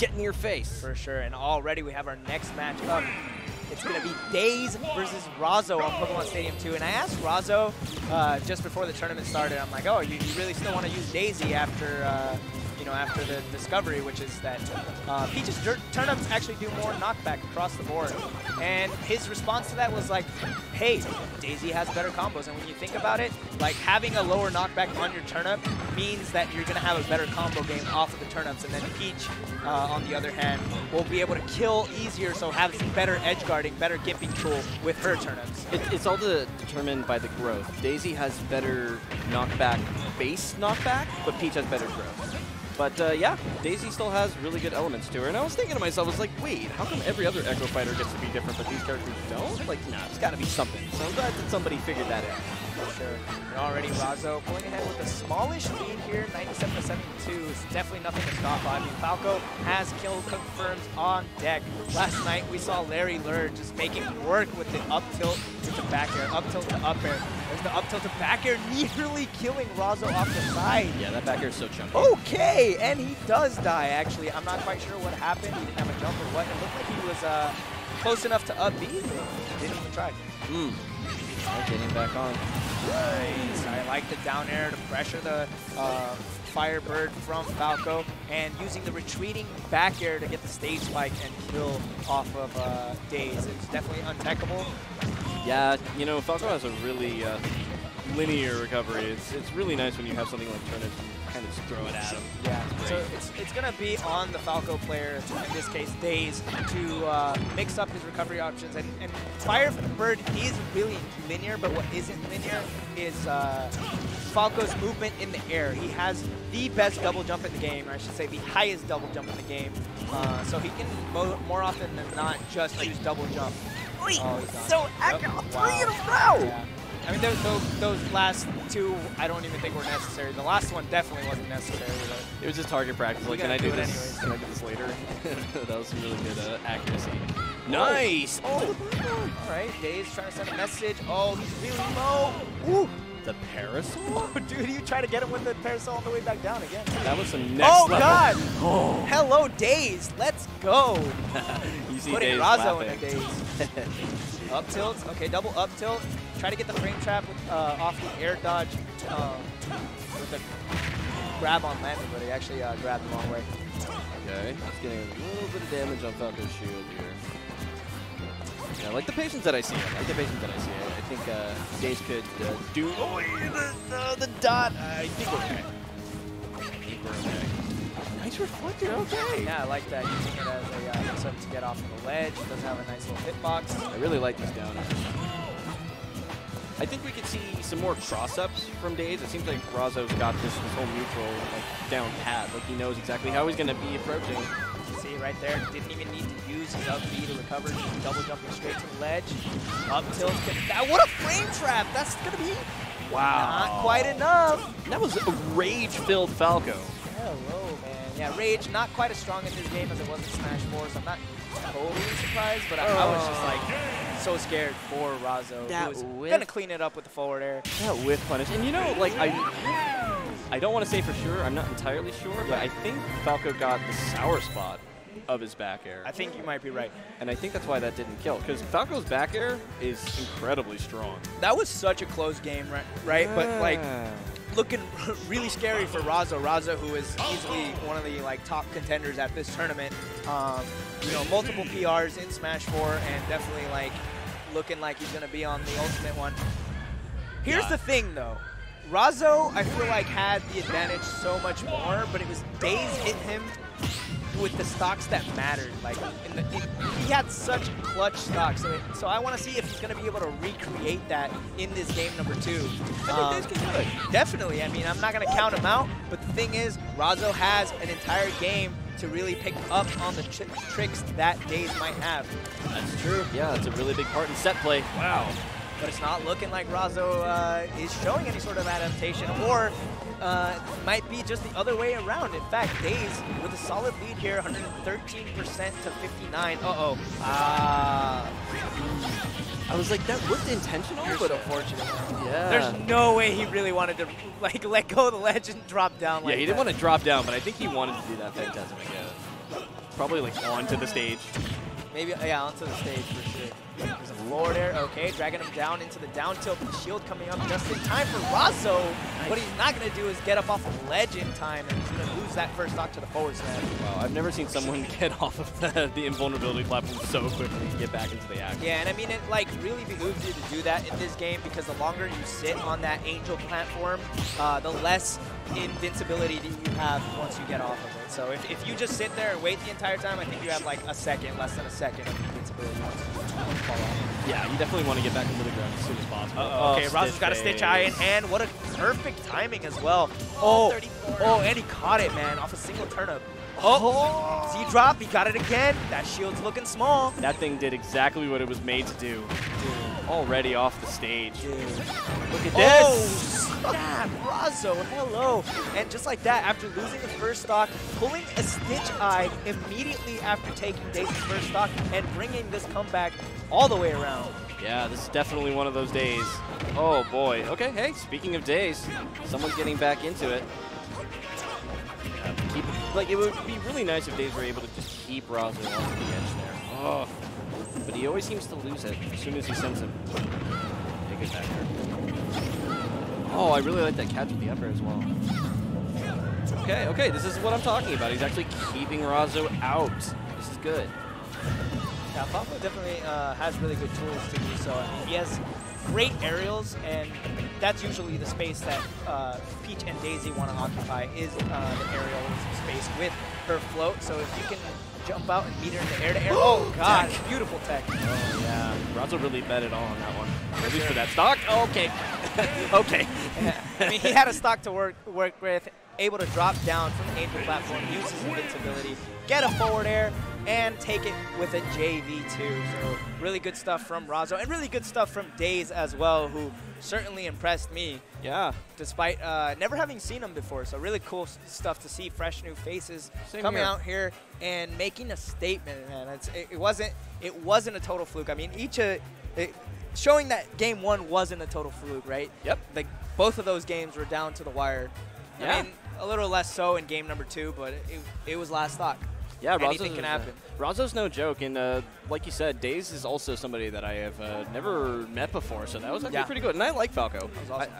get in your face. For sure, and already we have our next match up. It's going to be Daze versus Razo on Pokemon Stadium 2. And I asked Razo just before the tournament started, I'm like, oh, you really still want to use Daisy after, you know, after the discovery, which is that Peach's turnips actually do more knockback across the board. And his response to that was like, hey, Daisy has better combos. And when you think about it, like having a lower knockback on your turnip means that you're going to have a better combo game off of the turnips. And then Peach, on the other hand, will be able to kill easier, so have some better edge guarding, better gimping tool with her turnips. It's all determined by the growth. Daisy has better knockback, base knockback, but Peach has better growth. But yeah, Daisy still has really good elements to her. And I was thinking to myself, I was like, wait, how come every other Echo Fighter gets to be different, but these characters don't? Like, nah, it's gotta be something. So I'm glad that somebody figured that out. For sure. And already Razo going ahead with a smallish lead here, 97-72. It's definitely nothing to scoff on. I mean, Falco has kill confirms on deck. Last night we saw Larry Lur just making work with the up tilt to the back air, up tilt to up air. There's the up tilt to back air, nearly killing Razo off the side. Yeah, that back air is so chunky. Okay, and he does die, actually. I'm not quite sure what happened. He didn't have a jump or what. It looked like he was close enough to up B, but he didn't even try. Getting back on. Nice. I like the down air to pressure the Firebird from Falco, and using the retreating back air to get the stage spike and kill off of Daze. It's definitely untackable. Yeah, you know, Falco has a really linear recovery. It's really nice when you have something like turnips and kind of just throw it at him. Yeah, so it's going to be on the Falco player, in this case Daze, to mix up his recovery options. And Firebird is really linear, but what isn't linear is Falco's movement in the air. He has the best double jump in the game, or I should say the highest double jump in the game. So he can more often than not just use double jump. Oh, so accurate, yep. Wow. 3 in a row! Yeah. I mean, those last two, I don't even think were necessary. The last one definitely wasn't necessary. It was just target practice. Like, can I do this? Can I do this later? That was some really good accuracy. Nice! Oh. Oh. All right, Daze trying to send a message. Oh, he's really low. Ooh. The parasol? Dude, you try to get him with the parasol on the way back down again. That was some next level. God! Oh. Hello, Daze. Let's go. You see putting Daze Razo in the Daze. Up tilt. Okay, double up tilt. Try to get the frame trap with, off the air dodge with a grab on landing, but he actually grabbed the wrong way. Okay, that's getting a little bit of damage on Falco's shield here. Yeah, I like the patience that I see. I think Daze could do... Oh, the dot! I think we're okay. Nice reflector, okay! Yeah, I like that. Using it as a something to get off of the ledge. It does have a nice little hitbox. I really like these downers. I think we could see some more cross-ups from Daze. It seems like Razo's got this whole neutral like, down pat. Like he knows exactly how he's going to be approaching. See right there, didn't even need to use his up B to recover. Just double jumping straight to the ledge. Up tilt. What a frame trap! That's going to be not quite enough. That was a rage-filled Falco. Hello, man. Yeah, rage not quite as strong in this game as it was in Smash 4, so I'm not totally surprised, but I was just like... so scared for Razo. Who's gonna clean it up with the forward air. That whiff punish. And you know, like I don't want to say for sure. I'm not entirely sure, but I think Falco got the sour spot of his back air. I think you might be right. And I think that's why that didn't kill, because Falco's back air is incredibly strong. That was such a close game, right? Yeah. But like. Looking really scary for Razo. Razo, who is easily one of the top contenders at this tournament, you know, multiple PRs in Smash 4, and definitely looking like he's gonna be on the ultimate one. Here's the thing, though. Razo, I feel like, had the advantage so much more, but it was Daze hit him with the stocks that mattered. Like he had such clutch stocks, so I want to see if he's going to be able to recreate that in this game number 2. I think Daze can do it. Definitely. I mean, I'm not going to count him out, but the thing is, Razo has an entire game to really pick up on the tricks that Daze might have. That's true. Yeah, it's a really big part in set play. Wow. But it's not looking like Razo is showing any sort of adaptation, or might be just the other way around. In fact, Daze with a solid lead here, 113% to 59. Uh-oh. I was like, that looked intentional, but unfortunate. Yeah. There's no way he really wanted to let go of the ledge and drop down. Yeah, he didn't want to drop down, but I think he wanted to do that fantastic again. probably like onto the stage. Maybe, yeah, onto the stage for sure. There's a forward air, okay, dragging him down into the down tilt. The shield coming up just in time for Razo. Nice. What he's not going to do is get up off of ledge in time, and he's going to lose that first stock to the forward smash. Wow, I've never seen someone get off of the invulnerability platform so quickly and get back into the action. Yeah, and I mean, it like really behooves you to do that in this game, because the longer you sit on that angel platform, the less invincibility that you have once you get off of it. So if you just sit there and wait the entire time, I think you have like a second, less than a second of invincibility once you fall off. Yeah, you definitely want to get back into the ground as soon as possible. Okay, Razo's got a Stitch Eye in hand. What a perfect timing as well. Oh, and he caught it, man, off a single turnip. Oh, Z drop, he got it again. That shield's looking small. That thing did exactly what it was made to do. Dude. Already off the stage. Dude. Look at this. Oh, snap, Razo, hello. And just like that, after losing the first stock, pulling a Stitch Eye immediately after taking Daisy's first stock and bringing this comeback all the way around. Yeah, this is definitely one of those days. Oh boy, okay, hey, speaking of days, someone's getting back into it. It would be really nice if Daze were able to just keep Razo off the edge there. Oh. But he always seems to lose it as soon as he sends him. Take it back there. Oh, I really like that catch with the upper as well. Okay, okay, this is what I'm talking about. He's actually keeping Razo out. This is good. Yeah, Falco definitely has really good tools to do so. He has great aerials, and that's usually the space that Peach and Daisy want to occupy, is the aerial space with her float. So if you can jump out and meet her in the air to air. Oh, God. Tech. Beautiful tech. Oh, yeah. Razo really bet it all on that one. At least for that stock. Oh, okay. Okay. Yeah. I mean, he had a stock to work with, able to drop down from the angel platform, use his invincibility, get a forward air, and take it with a JV too. So really good stuff from Razo, and really good stuff from Daze as well, who certainly impressed me. Yeah. Despite never having seen him before. So really cool stuff to see, fresh new faces coming out here and making a statement, man. It wasn't a total fluke. I mean, showing that game one wasn't a total fluke, right? Yep. Like both of those games were down to the wire. Yeah. I mean, a little less so in game number two, but it was last stock. Yeah, anything can happen. Razo's no joke, and like you said, Daze is also somebody that I have never met before, so that was actually pretty good. And I like Falco. That was awesome. I